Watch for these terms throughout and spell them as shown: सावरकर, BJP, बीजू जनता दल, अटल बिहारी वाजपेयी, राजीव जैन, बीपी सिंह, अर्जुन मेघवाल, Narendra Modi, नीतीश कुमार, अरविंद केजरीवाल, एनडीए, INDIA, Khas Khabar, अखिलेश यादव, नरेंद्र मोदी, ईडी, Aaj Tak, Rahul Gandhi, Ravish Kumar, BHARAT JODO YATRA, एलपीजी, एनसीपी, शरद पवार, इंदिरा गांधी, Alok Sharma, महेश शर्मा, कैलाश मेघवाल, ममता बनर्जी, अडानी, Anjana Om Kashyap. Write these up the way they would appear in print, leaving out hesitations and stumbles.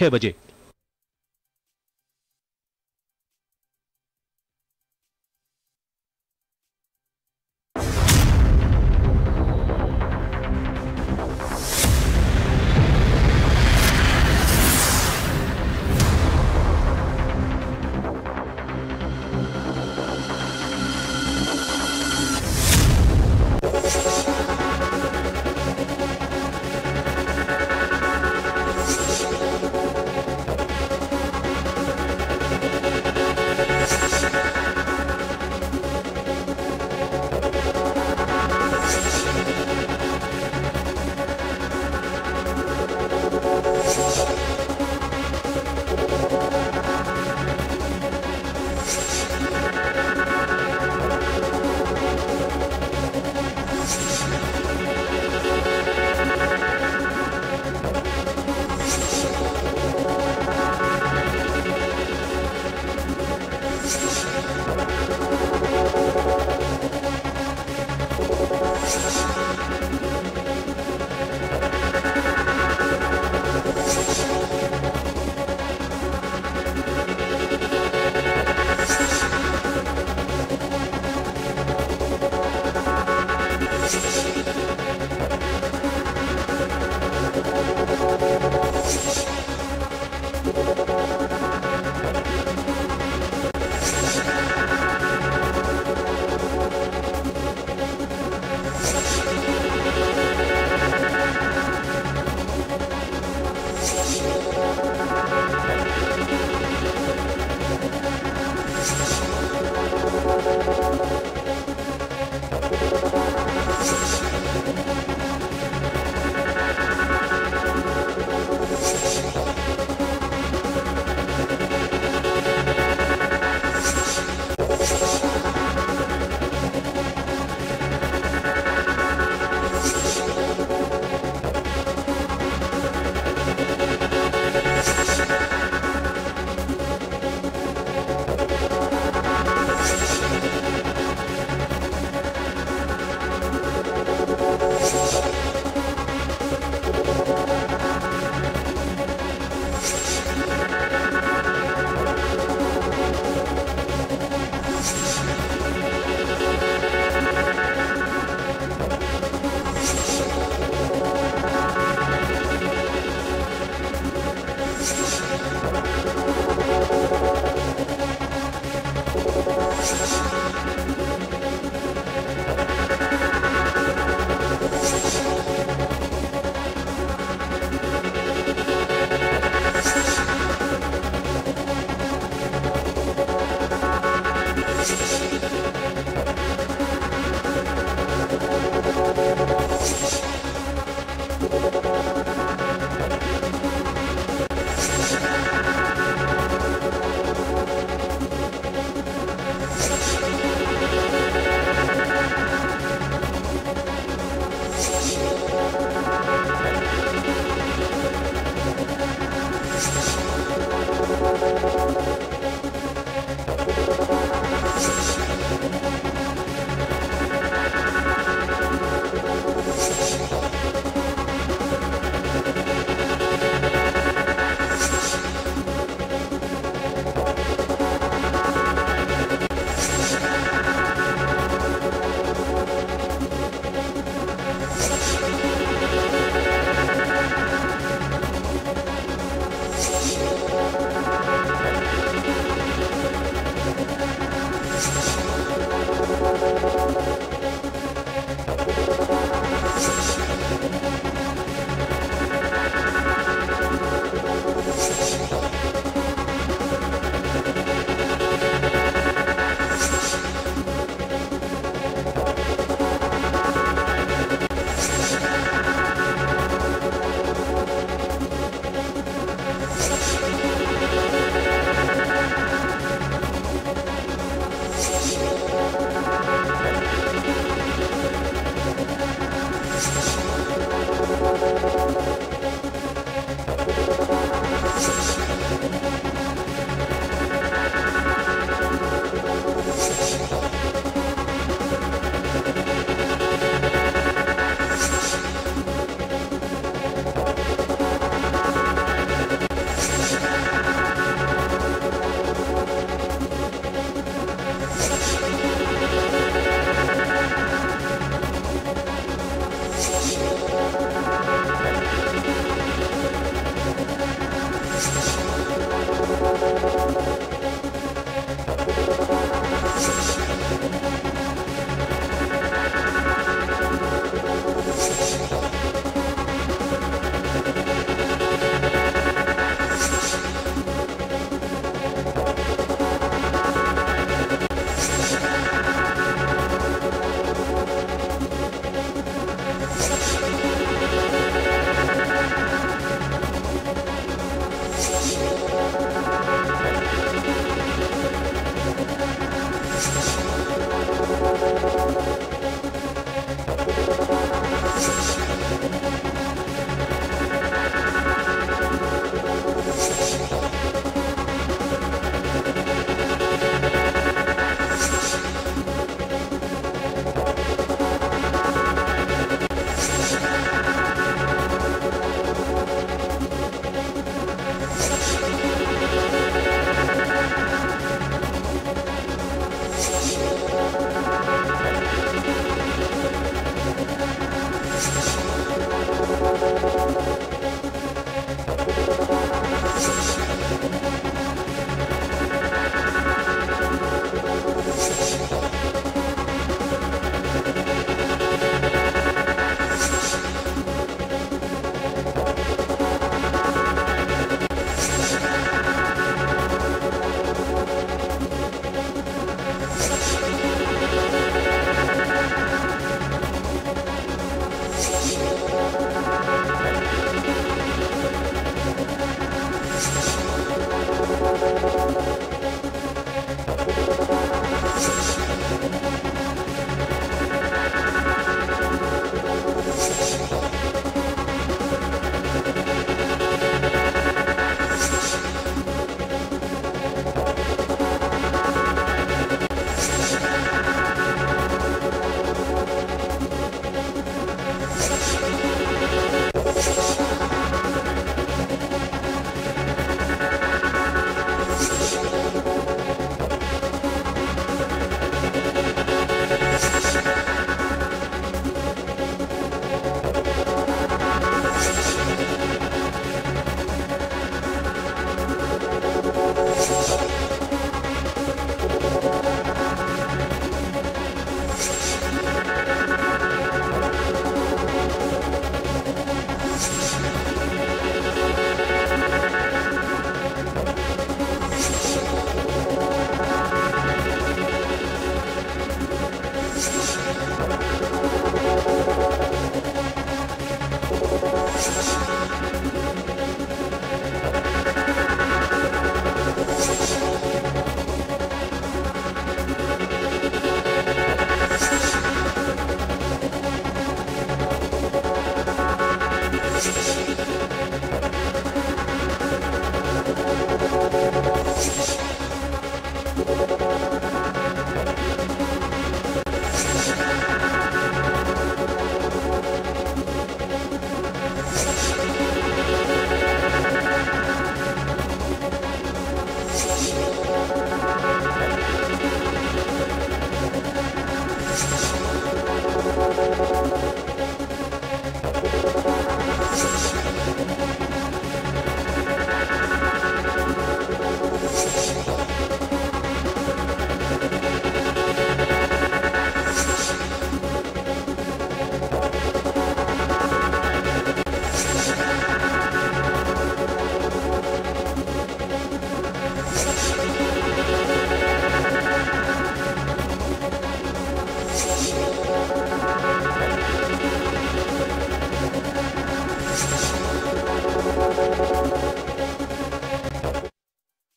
6 बजे।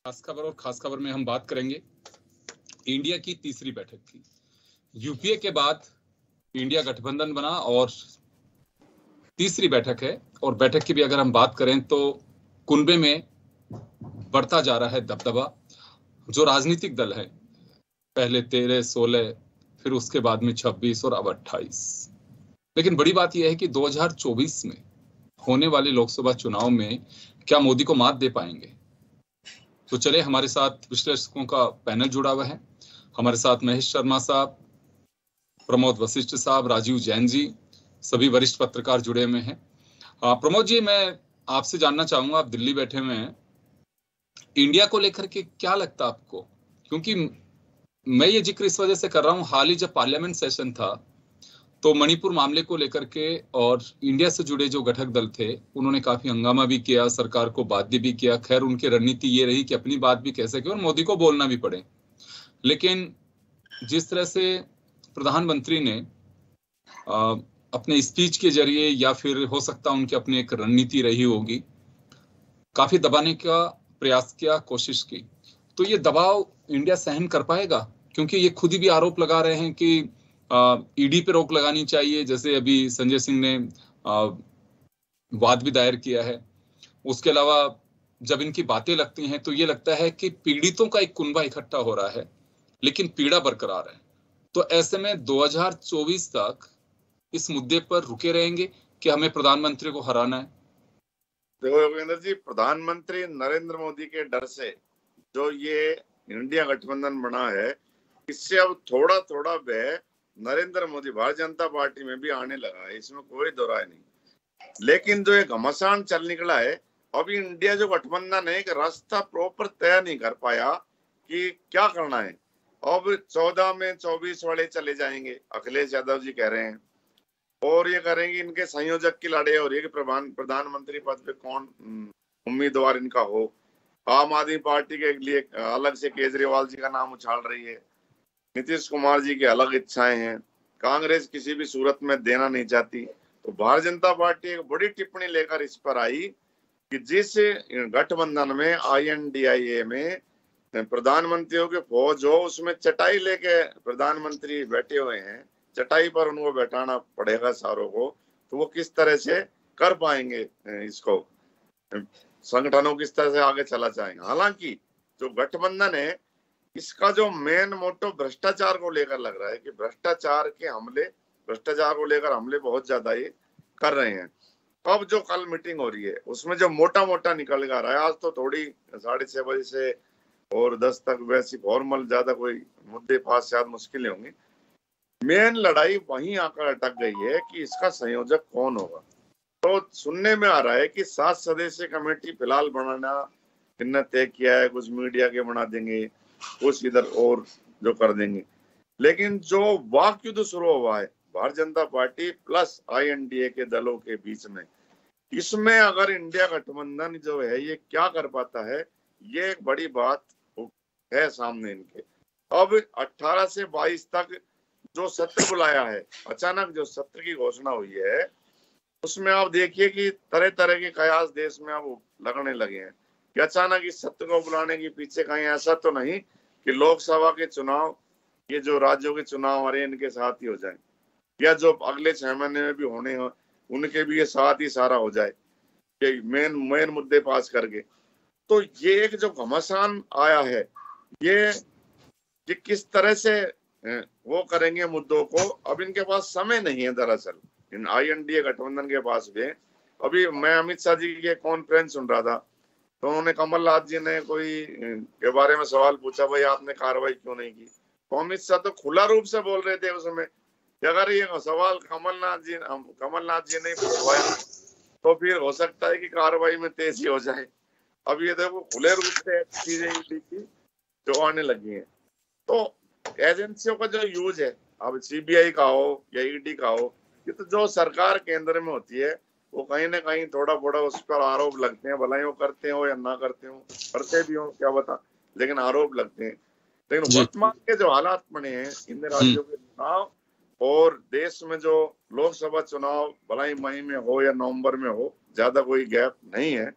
खास खबर और खास खबर में हम बात करेंगे इंडिया की तीसरी बैठक की। यूपीए के बाद इंडिया गठबंधन बना और तीसरी बैठक है। और बैठक की भी अगर हम बात करें तो कुनबे में बढ़ता जा रहा है दबदबा। जो राजनीतिक दल है पहले 13, 16, फिर उसके बाद में 26 और अब 28। लेकिन बड़ी बात यह है कि 2024 में होने वाले लोकसभा चुनाव में क्या मोदी को मात दे पाएंगे। तो चले, हमारे साथ विश्लेषकों का पैनल जुड़ा हुआ है। हमारे साथ महेश शर्मा साहब, प्रमोद वशिष्ठ साहब, राजीव जैन जी, सभी वरिष्ठ पत्रकार जुड़े हुए हैं। प्रमोद जी, मैं आपसे जानना चाहूंगा, आप दिल्ली बैठे हुए हैं, इंडिया को लेकर के क्या लगता है आपको? क्योंकि मैं ये जिक्र इस वजह से कर रहा हूँ, हाल ही जब पार्लियामेंट सेशन था तो मणिपुर मामले को लेकर के और इंडिया से जुड़े जो घटक दल थे उन्होंने काफी हंगामा भी किया, सरकार को बाध्य भी किया। खैर, उनकी रणनीति ये रही कि अपनी बात भी कह सके और मोदी को बोलना भी पड़े। लेकिन जिस तरह से प्रधानमंत्री ने अपने स्पीच के जरिए या फिर हो सकता उनकी अपनी एक रणनीति रही होगी, काफी दबाने का प्रयास किया, कोशिश की। तो ये दबाव इंडिया सहन कर पाएगा? क्योंकि ये खुद ही भी आरोप लगा रहे हैं कि ईडी पे रोक लगानी चाहिए। जैसे अभी संजय सिंह ने वाद भी दायर किया है। उसके अलावा जब इनकी बातें लगती हैं तो ये लगता है कि पीड़ितों का एक कुनबा इकट्ठा हो रहा है लेकिन पीड़ा बरकरार है। तो ऐसे में 2024 तक इस मुद्दे पर रुके रहेंगे कि हमें प्रधानमंत्री को हराना है। देखो योगेंद्र जी, प्रधानमंत्री नरेंद्र मोदी के डर से जो ये इंडिया गठबंधन बना है, इससे अब थोड़ा थोड़ा वह नरेंद्र मोदी भारतीय जनता पार्टी में भी आने लगा है, इसमें कोई दो राय नहीं। लेकिन जो एक घमासान चल निकला है, अभी इंडिया जो गठबंधन है रास्ता प्रॉपर तय नहीं कर पाया कि क्या करना है। अब 14 में 24 वाले चले जाएंगे, अखिलेश यादव जी कह रहे हैं, और ये कह रहे हैं कि इनके संयोजक की लड़ाई हो रही है कि प्रधानमंत्री पद पे कौन उम्मीदवार इनका हो। आम आदमी पार्टी के लिए अलग से केजरीवाल जी का नाम उछाल रही है, नीतीश कुमार जी की अलग इच्छाएं हैं, कांग्रेस किसी भी सूरत में देना नहीं चाहती। तो भारतीय जनता पार्टी एक बड़ी टिप्पणी लेकर इस पर आई कि जिस गठबंधन में INDIA में प्रधानमंत्रियों की फौज हो, उसमें चटाई लेके प्रधानमंत्री बैठे हुए हैं, चटाई पर उनको बैठाना पड़ेगा सारों को। तो वो किस तरह से कर पाएंगे, इसको संगठनों किस तरह से आगे चला जाएंगे। हालांकि जो गठबंधन है इसका जो मेन मोटो भ्रष्टाचार को लेकर लग रहा है कि भ्रष्टाचार के हमले, भ्रष्टाचार को लेकर हमले बहुत ज्यादा ये कर रहे हैं। अब जो कल मीटिंग हो रही है उसमें जो मोटा मोटा निकल कर आया, आज तो थोड़ी 6:30 बजे से और 10 तक वैसी फॉर्मल, ज्यादा कोई मुद्दे पास शायद मुश्किलें होंगी। मेन लड़ाई वहीं आकर अटक गई है कि इसका संयोजक कौन होगा। तो सुनने में आ रहा है कि 7 सदस्यीय कमेटी फिलहाल बनाना इनने तय किया है, कुछ मीडिया के बना देंगे, कुछ इधर और जो कर देंगे। लेकिन जो वाकयुद्ध शुरू हुआ है भारतीय जनता पार्टी प्लस INDA के दलों के बीच में, इसमें अगर इंडिया गठबंधन जो है ये क्या कर पाता है, ये एक बड़ी बात है सामने इनके। अब 18 से 22 तक जो सत्र बुलाया है, अचानक जो सत्र की घोषणा हुई है, उसमें आप देखिए कि तरह तरह के कयास देश में अब लगने लगे हैं कि अचानक इस सत्र को बुलाने के पीछे कहीं ऐसा तो नहीं कि लोकसभा के चुनाव, ये जो राज्यों के चुनाव आ रहे हैं इनके साथ ही हो जाए, या जो अगले 6 महीने में भी होने हो उनके भी ये साथ ही सारा हो जाए, कि मेन मुद्दे पास करके। तो ये एक जो घमासान आया है, ये किस तरह से वो करेंगे मुद्दों को, अब इनके पास समय नहीं है। दरअसल इन INDA गठबंधन के पास भी अभी मैं अमित शाह जी की कॉन्फ्रेंस सुन रहा था तो उन्होंने कमलनाथ जी ने कोई के बारे में सवाल पूछा, भाई आपने कार्रवाई क्यों नहीं की। तो अमित शाह तो खुला रूप से बोल रहे थे उसमें कि अगर ये सवाल कमलनाथ जी ने पूछवाया तो फिर हो सकता है कि कार्रवाई में तेजी हो जाए। अब ये देखो खुले रूप से चीजें जो आने लगी हैं। तो एजेंसियों का जो यूज है, अब CBI का हो या ED का हो, ये तो जो सरकार केंद्र में होती है वो कहीं ना कहीं थोड़ा बड़ा उस पर आरोप लगते हैं, भलाई वो करते हो या ना करते हो, करते भी हो क्या बता, लेकिन आरोप लगते हैं। लेकिन वर्तमान के जो हालात बने हैं इन राज्यों के चुनाव और देश में जो लोकसभा चुनाव भलाई मई में हो या नवंबर में हो, ज्यादा कोई गैप नहीं है।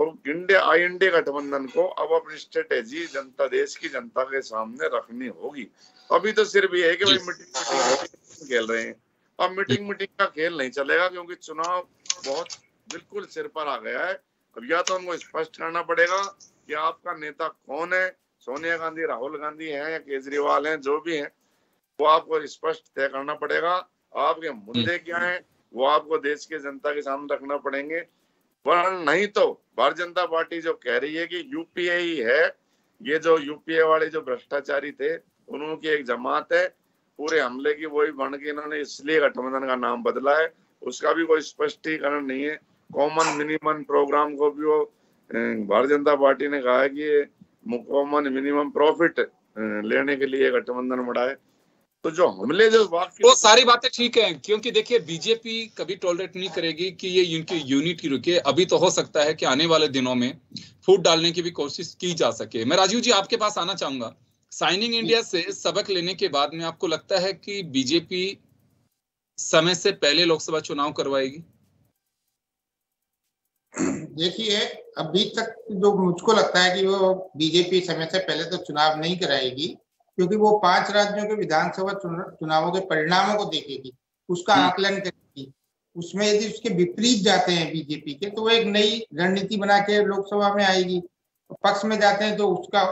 और इंडिया आई गठबंधन को अब अपनी स्ट्रेटेजी जनता देश की जनता के सामने रखनी होगी। अभी तो सिर्फ ये है कि भाई मीटिंग खेल रहे हैं, अब मीटिंग का खेल नहीं चलेगा क्योंकि चुनाव बहुत बिल्कुल सिर पर आ गया है। अब या तो उनको स्पष्ट करना पड़ेगा कि आपका नेता कौन है, सोनिया गांधी, राहुल गांधी है या केजरीवाल है, जो भी है वो आपको स्पष्ट तय करना पड़ेगा। आपके मुद्दे क्या है वो आपको देश के जनता के सामने रखना पड़ेंगे, वरना नहीं तो भारतीय जनता पार्टी जो कह रही है कि यूपीए ही है, ये जो यूपीए वाले जो भ्रष्टाचारी थे उनकी एक जमात है, पूरे हमले की वही बन के इन्होंने इसलिए गठबंधन का नाम बदला है, उसका भी कोई स्पष्टीकरण नहीं है। कॉमन मिनिमम प्रोग्राम को भी वो भारतीय जनता पार्टी ने कहा है कि ये कॉमन मिनिमम प्रॉफिट लेने के लिए गठबंधन बढ़ाए। तो जो हमले जो बात वो सारी बातें ठीक हैं, क्योंकि देखिए बीजेपी कभी टॉलरेट नहीं करेगी कि ये इनकी यूनिटी रुके। अभी तो हो सकता है कि आने वाले दिनों में फूट डालने की भी कोशिश की जा सके। मैं राजीव जी आपके पास आना चाहूंगा, साइनिंग इंडिया से सबक लेने के बाद में आपको लगता है कि बीजेपी समय से पहले लोकसभा चुनाव करवाएगी? देखिए अभी तक जो मुझको लगता है कि वो बीजेपी समय से पहले तो चुनाव नहीं कराएगी, क्योंकि वो 5 राज्यों के विधानसभा चुनावों के परिणामों को देखेगी, उसका आकलन करेगी। उसमें यदि उसके विपरीत जाते हैं बीजेपी के तो वो एक नई रणनीति बना के लोकसभा में आएगी, पक्ष में जाते हैं तो उसका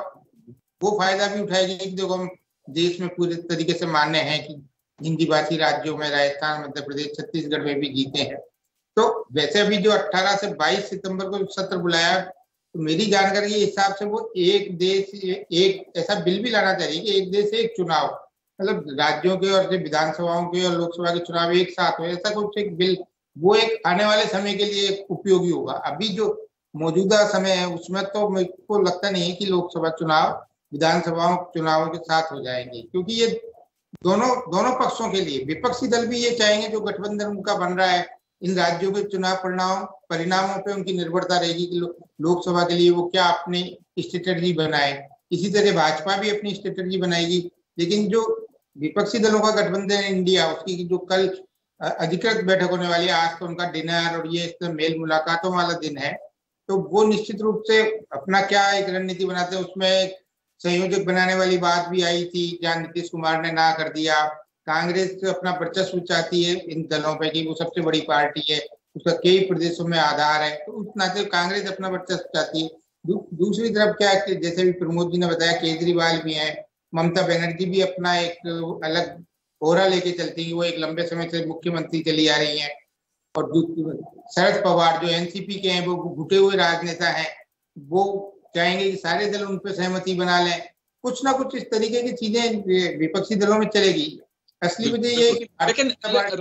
वो फायदा भी उठाएगी कि देखो हम देश में पूरे तरीके से मान्य है कि हिंदी भाषी राज्यों में राजस्थान, मध्य प्रदेश, छत्तीसगढ़ में भी जीते हैं। तो वैसे अभी जो 18 से 22 सितम्बर को सत्र बुलाया, तो मेरी जानकारी के हिसाब से वो एक देश एक ऐसा बिल भी लाना चाहिए कि एक देश एक चुनाव, मतलब राज्यों के और विधानसभाओं के और लोकसभा के चुनाव एक साथ हो, ऐसा कुछ एक बिल, वो एक आने वाले समय के लिए उपयोगी होगा। अभी जो मौजूदा समय है उसमें तो मेरे को लगता नहीं है कि लोकसभा चुनाव विधानसभाओं चुनावों के साथ हो जाएंगे, क्योंकि ये दोनों पक्षों के लिए विपक्षी दल भी ये चाहेंगे जो गठबंधन का बन रहा है इन राज्यों के चुनाव परिणामों पे उनकी निर्भरता रहेगी कि लोकसभा के लिए वो क्या अपनी स्ट्रेटजी बनाए। इसी तरह भाजपा भी अपनी स्ट्रेटजी बनाएगी, लेकिन जो विपक्षी दलों का गठबंधन इंडिया उसकी जो कल अधिकृत बैठक होने वाली है, आज तो उनका डिनर और ये तो मेल मुलाकातों वाला दिन है, तो वो निश्चित रूप से अपना क्या एक रणनीति बनाते हैं। उसमें एक संयोजक बनाने वाली बात भी आई थी जहाँ नीतीश कुमार ने ना कर दिया। कांग्रेस तो अपना वर्चस्व चाहती है इन दलों पर कि वो सबसे बड़ी पार्टी है, उसका कई प्रदेशों में आधार है, तो उस नाते कांग्रेस अपना वर्चस्व चाहती है। दूसरी तरफ क्या है, जैसे भी प्रमोद जी ने बताया, केजरीवाल भी हैं, ममता बनर्जी भी अपना एक अलग ओरा लेके चलती है, वो एक लंबे समय से मुख्यमंत्री चली आ रही है, और शरद पवार जो एनसीपी के हैं वो घुटे हुए राजनेता है, वो चाहेंगे कि सारे दल उनपे सहमति बना लें। कुछ ना कुछ इस तरीके की चीजें विपक्षी दलों में चलेगी। असली वजह ये है कि लेकिन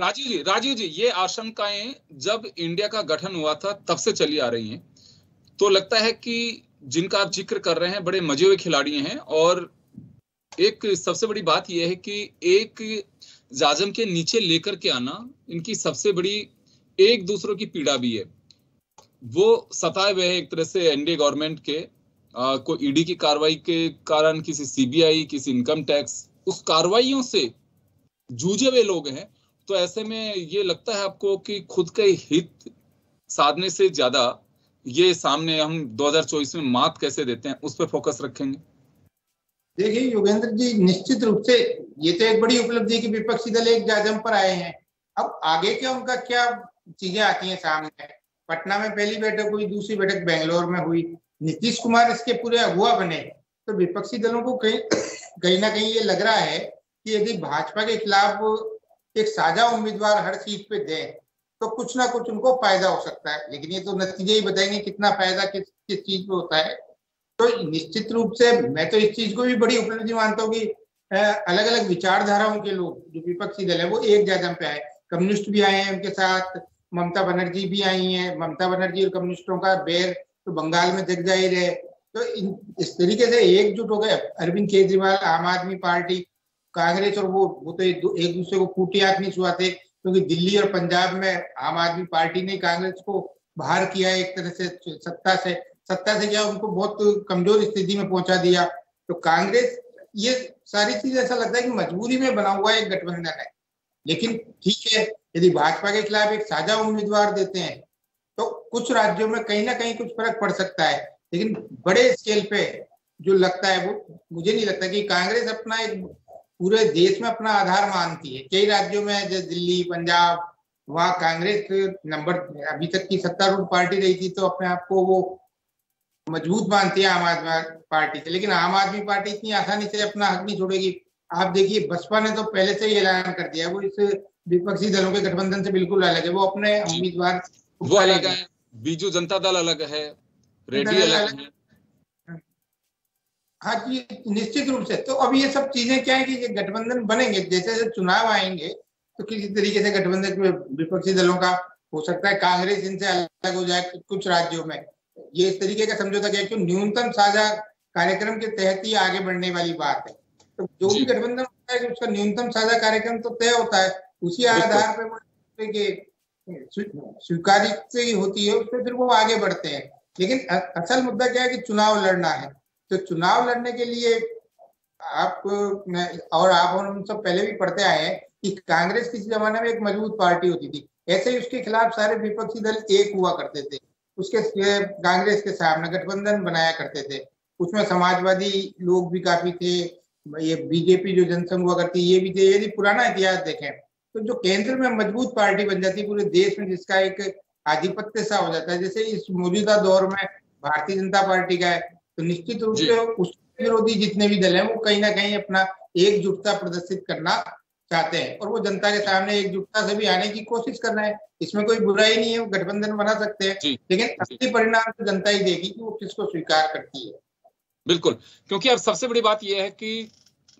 राजीव जी ये आशंकाएं जब इंडिया का गठन हुआ था तब से चली आ रही हैं, तो लगता है कि जिनका आप जिक्र कर रहे हैं बड़े मजे हुए खिलाड़ी हैं। और एक सबसे बड़ी बात यह है कि एक जाजम के नीचे लेकर के आना इनकी सबसे बड़ी एक दूसरों की पीड़ा भी है। वो सताए हुए है एक तरह से एनडीए गवर्नमेंट के, कोई ईडी की कार्रवाई के कारण, किसी सीबीआई, किसी इनकम टैक्स, उस कार्रवाइयों से जूझे हुए लोग हैं। तो ऐसे में ये लगता है आपको कि खुद के हित साधने से ज्यादा ये सामने हम 2024 में मात कैसे देते हैं उस पर फोकस रखेंगे? देखिए योगेंद्र जी, निश्चित रूप से ये तो एक बड़ी उपलब्धि कि विपक्षी दल एक जाजम पर आए हैं। अब आगे के उनका क्या चीजें आती हैं सामने। पटना में पहली बैठक हुई, दूसरी बैठक बेंगलोर में हुई, नीतीश कुमार इसके पूरे अगुआ बने। तो विपक्षी दलों को कहीं ना कहीं ये लग रहा है कि यदि भाजपा के खिलाफ एक साझा उम्मीदवार हर सीट पे दें तो कुछ ना कुछ उनको फायदा हो सकता है, लेकिन ये तो नतीजे ही बताएंगे कितना फायदा किस चीज पे होता है। तो निश्चित रूप से मैं तो इस चीज को भी बड़ी उपलब्धि मानता हूँ कि अलग अलग विचारधाराओं के लोग जो विपक्षी दल है वो एक जाजम पे आए। कम्युनिस्ट भी आए हैं उनके साथ, ममता बनर्जी भी आई है। ममता बनर्जी और कम्युनिस्टों का बैर तो बंगाल में जग जाहिर है, तो इस तरीके से एकजुट हो गए। अरविंद केजरीवाल, आम आदमी पार्टी, कांग्रेस और वो तो एक दूसरे को फूटी आंख नहीं छुआते, क्योंकि दिल्ली और पंजाब में आम आदमी पार्टी ने कांग्रेस को बाहर किया एक तरह से सत्ता से क्या उनको बहुत कमजोर स्थिति में पहुंचा दिया। तो कांग्रेस ये सारी चीज ऐसा लगता है कि मजबूरी में बना हुआ एक गठबंधन है। लेकिन ठीक है, यदि भाजपा के खिलाफ एक साझा उम्मीदवार देते हैं तो कुछ राज्यों में कहीं ना कहीं कुछ फर्क पड़ सकता है, लेकिन बड़े स्केल पे जो लगता है वो मुझे नहीं लगता कि कांग्रेस अपना एक पूरे देश में अपना आधार मानती है। कई राज्यों में जैसे दिल्ली, पंजाब, वहाँ कांग्रेस नंबर अभी तक की सत्तारूढ़ पार्टी रही थी तो अपने आप को वो मजबूत मानती है आम आदमी पार्टी से, लेकिन आम आदमी पार्टी इतनी आसानी से अपना हक नहीं छोड़ेगी। आप देखिए बसपा ने तो पहले से ही ऐलान कर दिया, वो इस विपक्षी दलों के गठबंधन से बिल्कुल अलग है, वो अपने उम्मीदवार वो अलग है, बीजू जनता दल अलग है, रेड्डी अलग है। हाँ जी, निश्चित रूप से। तो अब ये सब चीजें क्या है कि गठबंधन बनेंगे, जैसे जैसे चुनाव आएंगे तो किसी तरीके से गठबंधन विपक्षी दलों का हो सकता है, कांग्रेस इनसे अलग हो जाए कुछ राज्यों में, ये इस तरीके का समझौता किया कि न्यूनतम साझा कार्यक्रम के तहत ही आगे बढ़ने वाली बात है। तो जो भी गठबंधन होता है उसका न्यूनतम साझा कार्यक्रम तो तय होता है, उसी आधार पर स्वीकारित होती है, उस पर फिर वो आगे बढ़ते हैं। लेकिन असल मुद्दा क्या है कि चुनाव लड़ना है, तो चुनाव लड़ने के लिए आप और हम सब पहले भी पढ़ते आए हैं कि कांग्रेस किसी जमाने में एक मजबूत पार्टी होती थी, ऐसे ही उसके खिलाफ सारे विपक्षी दल एक हुआ करते थे, उसके कांग्रेस के सामने गठबंधन बनाया करते थे, उसमें समाजवादी लोग भी काफी थे, ये बीजेपी जो जनसंघ हुआ करती ये भी थे। यदि पुराना इतिहास देखें तो जो केंद्र में मजबूत पार्टी बन जाती है पूरे देश में, जिसका एक आधिपत्य सा हो जाता है, जैसे इस मौजूदा दौर में भारतीय जनता पार्टी का है, तो निश्चित रूप से उसके विरोधी जितने भी दल हैं वो कहीं ना कहीं अपना एकजुटता प्रदर्शित करना चाहते हैं और वो जनता के सामने एकजुटता से भी आने की कोशिश करना है, इसमें कोई बुराई नहीं है, वो गठबंधन बना सकते हैं, लेकिन असली परिणाम तो जनता ही देगी कि वो किसको स्वीकार करती है। बिल्कुल, क्योंकि अब सबसे बड़ी बात यह है कि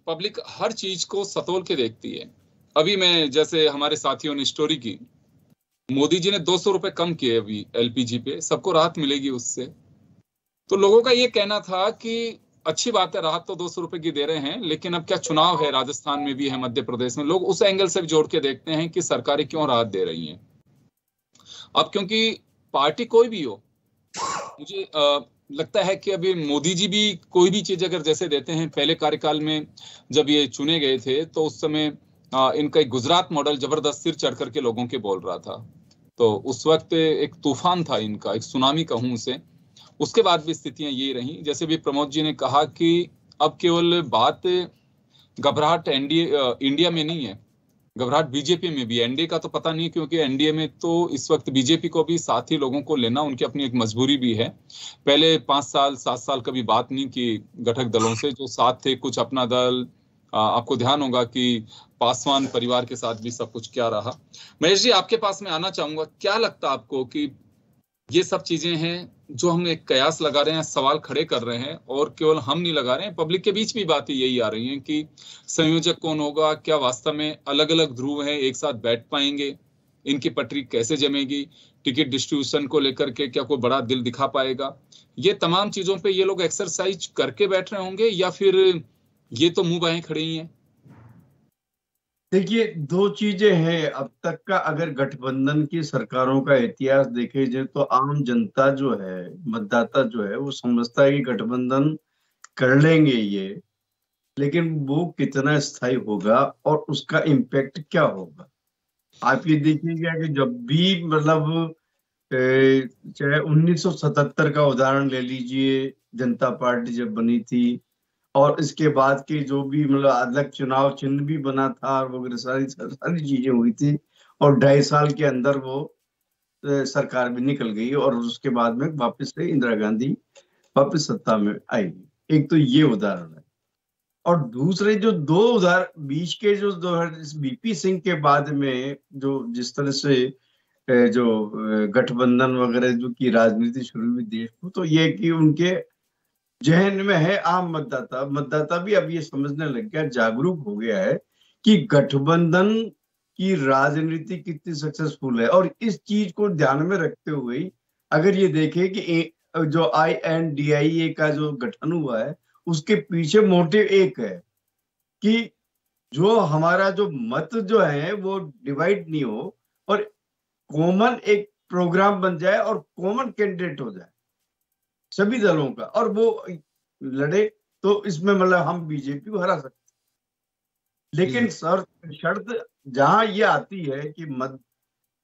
पब्लिक हर चीज को सतोल के देखती है। अभी मैं जैसे हमारे साथियों ने स्टोरी की, मोदी जी ने 200 रुपए कम किए अभी एलपीजी पे, सबको राहत मिलेगी उससे, तो लोगों का ये कहना था कि अच्छी बात है राहत तो 200 रुपए की दे रहे हैं, लेकिन अब क्या चुनाव है, राजस्थान में भी है, मध्य प्रदेश में, लोग उस एंगल से भी जोड़ के देखते हैं कि सरकारें क्यों राहत दे रही हैं। अब क्योंकि पार्टी कोई भी हो, मुझे लगता है कि अभी मोदी जी भी कोई भी चीज अगर जैसे देते हैं, पहले कार्यकाल में जब ये चुने गए थे तो उस समय इनका एक गुजरात मॉडल जबरदस्त सिर चढ़ करके लोगों के बोल रहा था, तो उस वक्त एक तूफान था इनका, एक सुनामी कहूं उसे। उसके बाद भी स्थितियां ये रहीं, जैसे भी प्रमोद जी ने कहा कि अब केवल बात घबराहट इंडिया में नहीं है, घबराहट बीजेपी में भी। एनडीए का तो पता नहीं, क्योंकि एनडीए में तो इस वक्त बीजेपी को भी साथ ही लोगों को लेना उनकी अपनी एक मजबूरी भी है। पहले 5 साल 7 साल कभी बात नहीं की घटक दलों से, जो साथ थे कुछ अपना दल, आपको ध्यान होगा कि पासवान परिवार के साथ भी सब कुछ क्या रहा। महेश जी, आपके पास में आना चाहूंगा, क्या लगता आपको कि ये सब चीजें हैं जो हम एक कयास लगा रहे हैं, सवाल खड़े कर रहे हैं, और केवल हम नहीं लगा रहे हैं, पब्लिक के बीच भी बातें यही आ रही हैं कि संयोजक कौन होगा, क्या वास्तव में अलग अलग ध्रुव हैं, एक साथ बैठ पाएंगे, इनकी पटरी कैसे जमेगी, टिकट डिस्ट्रीब्यूशन को लेकर के क्या कोई बड़ा दिल दिखा पाएगा, ये तमाम चीजों पे ये लोग एक्सरसाइज करके बैठ रहे होंगे या फिर ये तो मुंह बाहें खड़े ही हैं। देखिए, दो चीजें हैं। अब तक का अगर गठबंधन की सरकारों का इतिहास देखे जाए तो आम जनता जो है, मतदाता जो है, वो समझता है कि गठबंधन कर लेंगे ये, लेकिन वो कितना स्थायी होगा और उसका इम्पैक्ट क्या होगा। आप ये देखिएगा कि जब भी मतलब चाहे 1977 का उदाहरण ले लीजिए, जनता पार्टी जब बनी थी और इसके बाद के जो भी मतलब अलग चुनाव चिन्ह भी बना था और वगैरह सारी चीजें हुई थी, और 2.5 साल के अंदर वो सरकार भी निकल गई और उसके बाद में वापस से इंदिरा गांधी वापस सत्ता में आई। एक तो ये उदाहरण है, और दूसरे जो दो उदाहरण बीच के जो बीपी सिंह के बाद में जो जिस तरह से जो गठबंधन वगैरह जो की राजनीति शुरू हुई देश को, तो ये कि उनके जहन में है आम मतदाता भी अब ये समझने लग गया, जागरूक हो गया है कि गठबंधन की राजनीति कितनी सक्सेसफुल है। और इस चीज को ध्यान में रखते हुए अगर ये देखें कि जो INDIA का जो गठन हुआ है उसके पीछे मोटिव एक है कि जो हमारा जो मत जो है वो डिवाइड नहीं हो और कॉमन एक प्रोग्राम बन जाए और कॉमन कैंडिडेट हो जाए सभी दलों का, और वो लड़े, तो इसमें मतलब हम बीजेपी को हरा सकते। लेकिन शर्त जहां ये आती है कि मत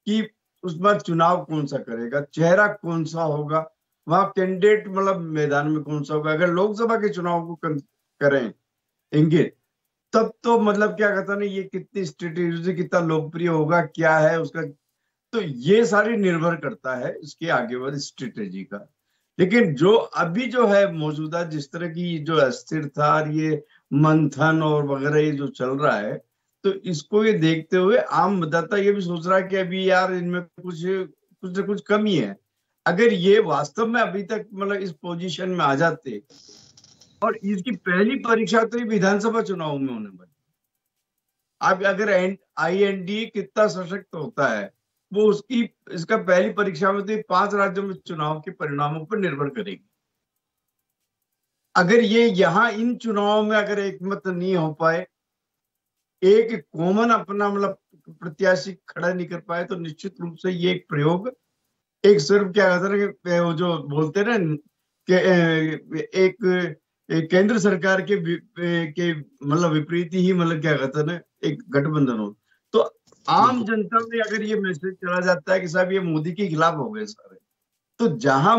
कि उस बार चुनाव कौन सा करेगा, चेहरा कौन सा होगा, वहां कैंडिडेट मतलब मैदान में कौन सा होगा। अगर लोकसभा के चुनाव को करें इंगित, तब तो मतलब क्या कहता नहीं ये कितनी स्ट्रेटेजी, कितना लोकप्रिय होगा, क्या है उसका, तो ये सारी निर्भर करता है इसके आगे बढ़ स्ट्रेटेजी का। लेकिन जो अभी जो है मौजूदा जिस तरह की जो अस्थिरता, ये मंथन और वगैरह ये जो चल रहा है, तो इसको ये देखते हुए आम मतदाता ये भी सोच रहा है कि अभी यार इनमें कुछ ना कुछ कमी है। अगर ये वास्तव में अभी तक मतलब इस पोजीशन में आ जाते, और इसकी पहली परीक्षा तो ये विधानसभा चुनाव में होने वाली। अब अगर IND कितना सशक्त होता है वो उसकी इसका पहली परीक्षा में तो 5 राज्यों में चुनाव के परिणामों पर निर्भर करेगी। अगर ये यहाँ इन चुनावों में अगर एकमत नहीं हो पाए, एक कॉमन अपना मतलब प्रत्याशी खड़ा नहीं कर पाए, तो निश्चित रूप से ये एक प्रयोग, एक सिर्फ क्या कहते हैं कि वो जो बोलते ना कि एक केंद्र सरकार के मतलब विपरीत ही मतलब क्या कहते हैं एक गठबंधन हो, तो आम जनता में अगर ये मैसेज चला जाता है कि साहब ये मोदी के खिलाफ हो गए सारे, तो जहां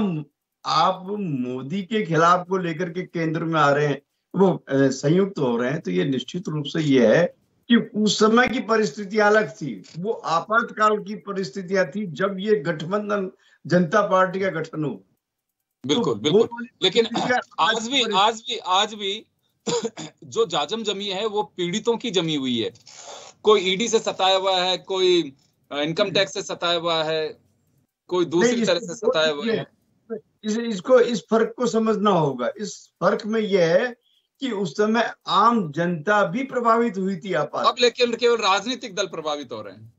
आप मोदी के खिलाफ को लेकर के केंद्र में आ रहे हैं, वो संयुक्त हो रहे हैं, तो ये निश्चित रूप से ये है कि उस समय की परिस्थिति अलग थी, वो आपातकाल की परिस्थितियां थी जब ये गठबंधन जनता पार्टी का गठन हो। बिल्कुल तो बिल्कुल, लेकिन आज भी जो जाजम जमी है वो पीड़ितों की जमी हुई है। कोई ईडी से सताया हुआ है, कोई इनकम टैक्स से सताया हुआ है, कोई दूसरी तरह से सताया हुआ है। इसको इस फर्क को समझना होगा। इस फर्क में यह है कि उस समय आम जनता भी प्रभावित हुई थी, आपात। अब लेकिन केवल राजनीतिक दल प्रभावित हो रहे हैं।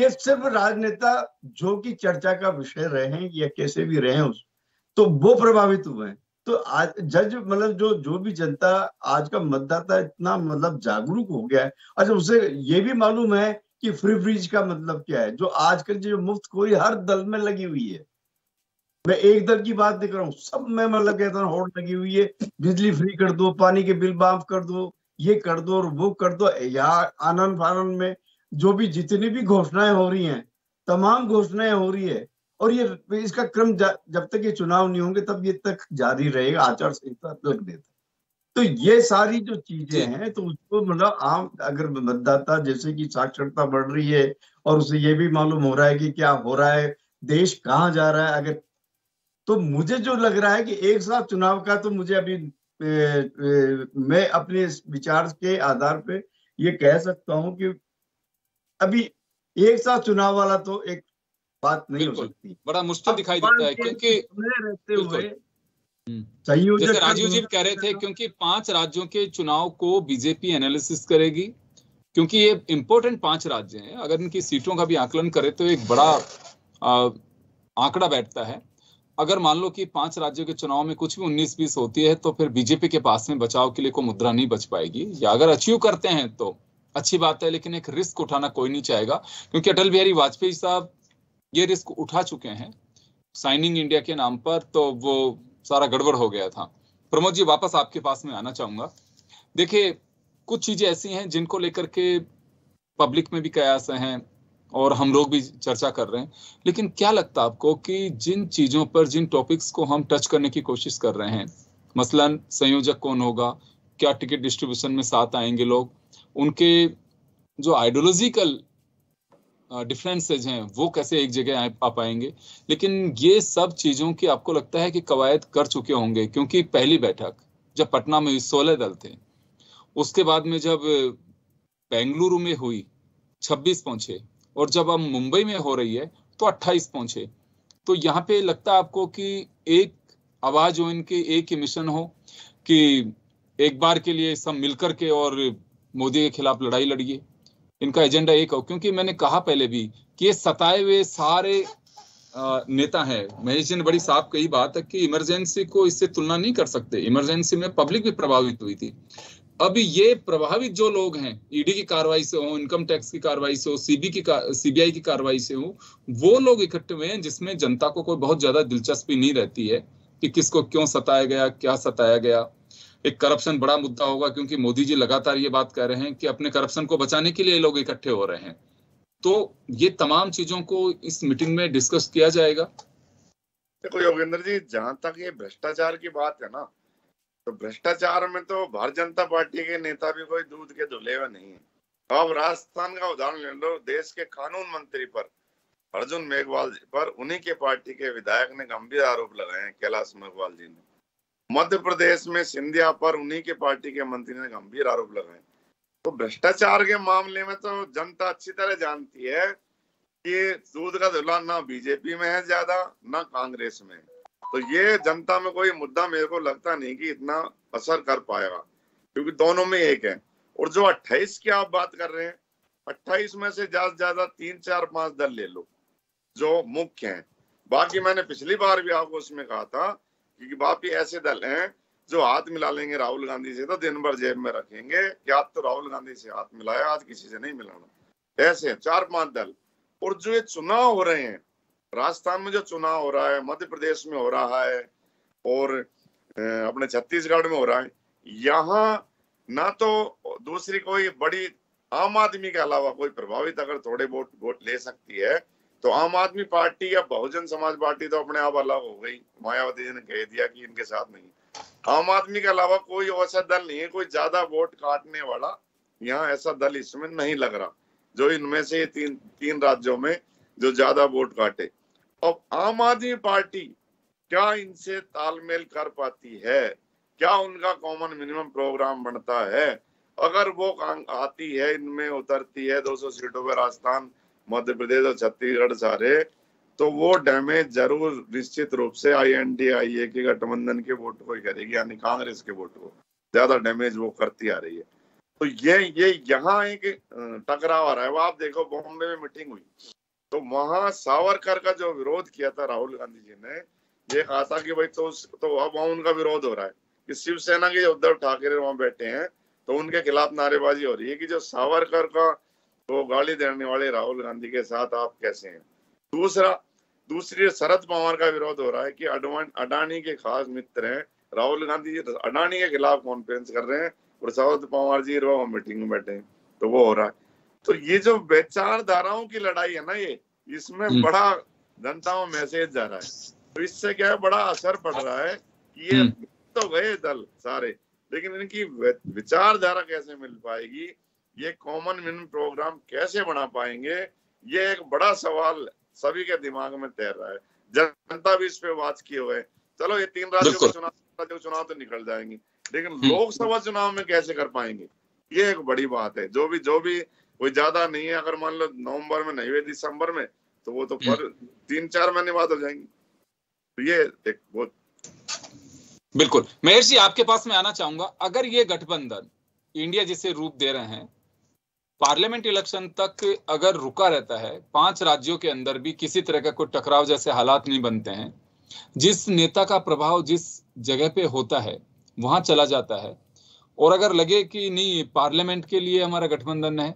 ये सिर्फ राजनेता जो कि चर्चा का विषय रहे हैं या कैसे भी रहे हैं तो वो प्रभावित हुए हैं। तो आज जज मतलब जो भी जनता, आज का मतदाता इतना मतलब जागरूक हो गया है। अच्छा, उसे ये भी मालूम है कि फ्री फ्रीज का मतलब क्या है। जो आजकल जो मुफ्तखोरी हर दल में लगी हुई है, मैं एक दल की बात नहीं कर रहा हूँ, सब में मतलब कहता हूँ होड़ लगी हुई है। बिजली फ्री कर दो, पानी के बिल माफ कर दो, ये कर दो और वो कर दो। या आनंद फानंद में जो भी जितनी भी घोषणाएं हो रही हैं, तमाम घोषणाएं हो रही है। और ये इसका क्रम जब तक ये चुनाव नहीं होंगे तब ये तक जारी रहेगा, आचार संहिता लग देता। तो ये सारी जो चीजें हैं, तो उसको मतलब आम अगर मतदाता, जैसे कि साक्षरता बढ़ रही है और उसे ये भी मालूम हो रहा है कि क्या हो रहा है, देश कहाँ जा रहा है। अगर तो मुझे जो लग रहा है कि एक साथ चुनाव का, तो मुझे अभी मैं अपने विचार के आधार पे ये कह सकता हूं कि अभी एक साथ चुनाव वाला तो एक बात नहीं हो सकती। बड़ा मुश्किल दिखाई देता है क्योंकि जैसे राजीव जी कह रहे थे, क्योंकि 5 राज्यों के चुनाव को बीजेपी एनालिसिस करेगी, क्योंकि ये इम्पोर्टेंट 5 राज्य हैं। अगर इनकी सीटों का भी आकलन करे तो एक बड़ा आंकड़ा बैठता है। अगर मान लो कि 5 राज्यों के चुनाव में कुछ भी 19-20 होती है, तो फिर बीजेपी के पास में बचाव के लिए कोई मुद्रा नहीं बच पाएगी। या अगर अचीव करते हैं तो अच्छी बात है, लेकिन एक रिस्क उठाना कोई नहीं चाहेगा, क्योंकि अटल बिहारी वाजपेयी साहब ये रिस्क उठा चुके हैं साइनिंग इंडिया के नाम पर, तो वो सारा गड़बड़ हो गया था। प्रमोद जी, वापस आपके पास में आना चाहूंगा। देखिए, कुछ चीजें ऐसी हैं जिनको लेकर के पब्लिक में भी कयास हैं और हम लोग भी चर्चा कर रहे हैं, लेकिन क्या लगता है आपको कि जिन चीजों पर, जिन टॉपिक्स को हम टच करने की कोशिश कर रहे हैं, मसलन संयोजक कौन होगा, क्या टिकट डिस्ट्रीब्यूशन में साथ आएंगे लोग, उनके जो आइडियोलॉजिकल डिफरेंसेज हैं वो कैसे एक जगह आ पाएंगे, लेकिन ये सब चीजों की आपको लगता है कि कवायद कर चुके होंगे? क्योंकि पहली बैठक जब पटना में 16 दल थे, उसके बाद में जब बेंगलुरु में हुई 26 पहुंचे, और जब अब मुंबई में हो रही है तो 28 पहुंचे। तो यहाँ पे लगता है आपको कि एक आवाज हो इनके, एक ही मिशन हो कि एक बार के लिए सब मिलकर के और मोदी के खिलाफ लड़ाई लड़िए, इनका एजेंडा एक हो। क्योंकि मैंने कहा पहले भी कि ये सताए हुए सारे नेता हैं। महेश जी ने बड़ी साफ कही बात है कि इमरजेंसी को इससे तुलना नहीं कर सकते। इमरजेंसी में पब्लिक भी प्रभावित हुई थी। अब ये प्रभावित जो लोग हैं, ईडी की कार्रवाई से हो, इनकम टैक्स की कार्रवाई से हो, सीबीआई की कार्रवाई से हो, वो लोग इकट्ठे हुए हैं जिसमें जनता को कोई बहुत ज्यादा दिलचस्पी नहीं रहती है कि किसको क्यों सताया गया, क्या सताया गया। एक करप्शन बड़ा मुद्दा होगा, क्योंकि मोदी जी लगातार ये बात कह रहे हैं कि अपने करप्शन को बचाने के लिए लोग इकट्ठे हो रहे हैं। तो ये तमाम चीजों को इस मीटिंग में डिस्कस किया जाएगा। देखो योगेंद्र जी, जहां तक ये भ्रष्टाचार की बात है ना, तो भ्रष्टाचार में तो भारतीय जनता पार्टी के नेता भी कोई दूध के धुले हुए नहीं है। अब राजस्थान का उदाहरण ले लो, देश के कानून मंत्री पर अर्जुन मेघवाल जी पर उन्हीं के पार्टी के विधायक ने गंभीर आरोप लगाए हैं, कैलाश मेघवाल जी ने। मध्य प्रदेश में सिंधिया पर उन्हीं के पार्टी के मंत्री ने गंभीर आरोप लगाए। तो भ्रष्टाचार के मामले में तो जनता अच्छी तरह जानती है कि दूध का धुला ना बीजेपी में है ज्यादा, ना कांग्रेस में। तो ये जनता में कोई मुद्दा मेरे को लगता नहीं कि इतना असर कर पाएगा, क्योंकि दोनों में एक है। और जो 28 की आप बात कर रहे हैं, 28 में से ज्यादा ज्यादा 3, 4, 5 दल ले लो जो मुख्य हैं। बाकी मैंने पिछली बार भी आपको उसमें कहा था कि बाकी ऐसे दल हैं जो हाथ मिला लेंगे राहुल गांधी से तो दिन भर जेब में रखेंगे। याद तो राहुल गांधी से हाथ मिलाया, आज किसी से नहीं मिलाना। ऐसे 4-5 दल। और जो ये चुनाव हो रहे हैं, राजस्थान में जो चुनाव हो रहा है, मध्य प्रदेश में हो रहा है और अपने छत्तीसगढ़ में हो रहा है, यहाँ ना तो दूसरी कोई बड़ी आम आदमी के अलावा कोई प्रभावित अगर थोड़े बहुत वोट ले सकती है तो आम आदमी पार्टी या बहुजन समाज पार्टी तो अपने आप अलग हो गई। मायावती जी ने कह दिया कि इनके साथ नहीं। आम आदमी के अलावा कोई ऐसा दल नहीं है, कोई ज्यादा वोट काटने वाला यहाँ ऐसा दल इसमें नहीं लग रहा जो इनमें से तीन राज्यों में जो ज्यादा वोट काटे। अब आम आदमी पार्टी क्या इनसे तालमेल कर पाती है? क्या उनका कॉमन मिनिमम प्रोग्राम बनता है? अगर वो आती है, इनमें उतरती है 200 सीटों पर राजस्थान, मध्य प्रदेश और छत्तीसगढ़ सारे, तो वो डैमेज जरूर निश्चित रूप से INDIA के गठबंधन के वोट को ही करेगी, यानी कांग्रेस के वोट को ज्यादा डैमेज वो करती आ रही है। तो ये यहाँ एक टकराव आ रहा है। वो आप देखो, बॉम्बे में मीटिंग हुई तो वहां सावरकर का जो विरोध किया था राहुल गांधी जी ने, ये कहा था कि भाई तो अब वहां उनका विरोध हो रहा है कि शिवसेना के जो उद्धव ठाकरे वहां बैठे हैं तो उनके खिलाफ नारेबाजी हो रही है कि जो सावरकर का तो गाली देने वाले राहुल गांधी के साथ आप कैसे हैं। दूसरी शरद पवार का विरोध हो रहा है कि अडानी के खास मित्र हैं राहुल गांधी जी, अडानी के खिलाफ कॉन्फ्रेंस कर रहे हैं और शरद पवार जी वहां मीटिंग में बैठे हैं, तो वो हो रहा है। तो ये जो विचारधाराओं की लड़ाई है ना, ये इसमें बड़ा जनता में मैसेज जा रहा है। तो इससे क्या है, बड़ा असर पड़ रहा है कि ये तो गए दल सारे, लेकिन इनकी विचारधारा कैसे मिल पाएगी, ये कॉमन मिनिमम प्रोग्राम कैसे बना पाएंगे, ये एक बड़ा सवाल सभी के दिमाग में तैर रहा है। जनता भी इस पे वाच किए हुए। चलो ये 3 राज्यों के चुनाव तो निकल जाएंगे, लेकिन लोकसभा चुनाव में कैसे कर पाएंगे, ये एक बड़ी बात है। जो भी कोई ज्यादा नहीं है, अगर मान लो नवंबर में नहीं हुए दिसंबर में, तो वो तो 3-4 महीने बाद हो जाएंगी। तो ये एक बहुत बिल्कुल। महेश जी, आपके पास मैं आना चाहूंगा। अगर ये गठबंधन इंडिया जिसे रूप दे रहे हैं पार्लियामेंट इलेक्शन तक अगर रुका रहता है, 5 राज्यों के अंदर भी किसी तरह का कोई टकराव जैसे हालात नहीं बनते हैं, जिस नेता का प्रभाव जिस जगह पे होता है वहां चला जाता है, और अगर लगे कि नहीं पार्लियामेंट के लिए हमारा गठबंधन है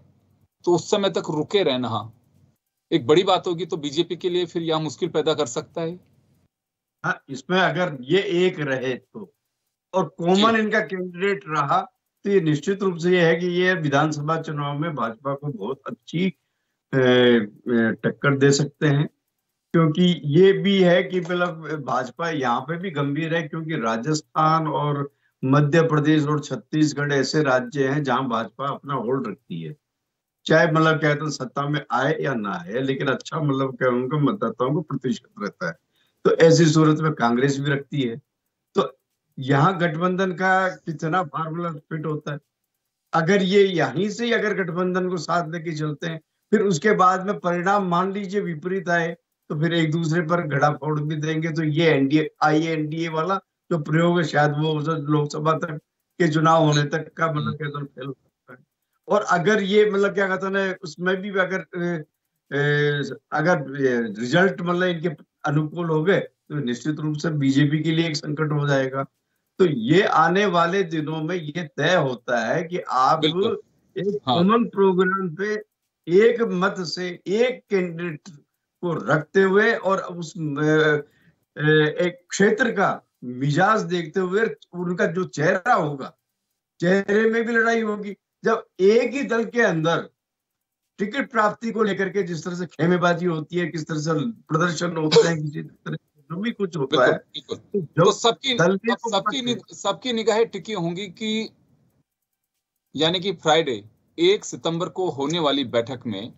तो उस समय तक रुके रहना एक बड़ी बात होगी, तो बीजेपी के लिए फिर यह मुश्किल पैदा कर सकता है। हाँ, इसमें अगर ये एक रहे तो, और कॉमन इनका कैंडिडेट रहा तो ये निश्चित रूप से ये है कि ये विधानसभा चुनाव में भाजपा को बहुत अच्छी टक्कर दे सकते हैं। क्योंकि ये भी है कि मतलब भाजपा यहाँ पे भी गंभीर है, क्योंकि राजस्थान और मध्य प्रदेश और छत्तीसगढ़ ऐसे राज्य हैं जहाँ भाजपा अपना होल्ड रखती है, चाहे मतलब कहते हैं सत्ता में आए या ना आए, लेकिन अच्छा मतलब क्या उनको मतदाताओं को प्रतिशत रहता है। तो ऐसी सूरत में कांग्रेस भी रखती है। तो यहाँ गठबंधन का कितना फार्मूला फिट होता है, अगर ये यहीं से अगर गठबंधन को साथ लेके चलते हैं, फिर उसके बाद में परिणाम मान लीजिए विपरीत आए तो फिर एक दूसरे पर घड़ा फोड़ भी देंगे। तो ये INDA वाला जो प्रयोग है शायद वो लोकसभा तक के चुनाव होने तक का मतलब कहते हैं फेल। और अगर ये मतलब क्या कहते हैं उसमें भी अगर रिजल्ट मतलब इनके अनुकूल हो गए तो निश्चित रूप से बीजेपी के लिए एक संकट हो जाएगा। तो ये आने वाले दिनों में ये तय होता है कि आप एक कॉमन प्रोग्राम पे एक मत से एक कैंडिडेट को रखते हुए और उस एक क्षेत्र का मिजाज देखते हुए उनका जो चेहरा होगा, चेहरे में भी लड़ाई होगी। जब एक ही दल के अंदर टिकट प्राप्ति को लेकर के जिस तरह से खेमेबाजी होती है, किस तरह से प्रदर्शन होता है, किसी तरह जो भी कुछ होता है, तो सबकी निगाहें टिकी होंगी कि यानी कि फ्राइडे 1 सितंबर को होने वाली बैठक में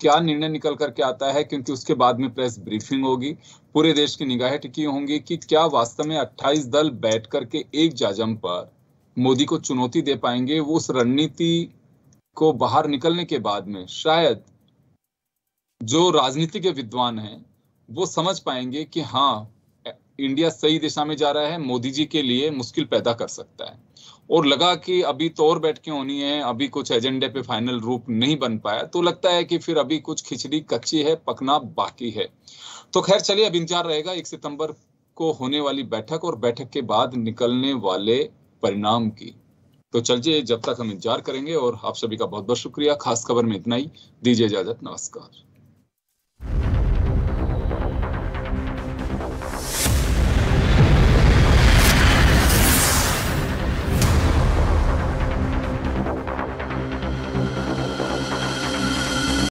क्या निर्णय निकल करके आता है, क्योंकि उसके बाद में प्रेस ब्रीफिंग होगी। पूरे देश की निगाहें टिकी होंगी कि क्या वास्तव में 28 दल बैठ करके एक जाजम पर मोदी को चुनौती दे पाएंगे। वो उस रणनीति को बाहर निकलने के बाद में शायद जो राजनीति के विद्वान हैं वो समझ पाएंगे कि हाँ, इंडिया सही दिशा में जा रहा है, मोदी जी के लिए मुश्किल पैदा कर सकता है। और लगा कि अभी तो और बैठकें होनी है, अभी कुछ एजेंडे पे फाइनल रूप नहीं बन पाया, तो लगता है कि फिर अभी कुछ खिचड़ी कच्ची है, पकना बाकी है। तो खैर चलिए, अब इंतजार रहेगा 1 सितंबर को होने वाली बैठक और बैठक के बाद निकलने वाले परिणाम की। तो चलिए, जब तक हम इंतजार करेंगे। और आप सभी का बहुत बहुत शुक्रिया। खास खबर में इतना ही, दीजिए इजाजत, नमस्कार।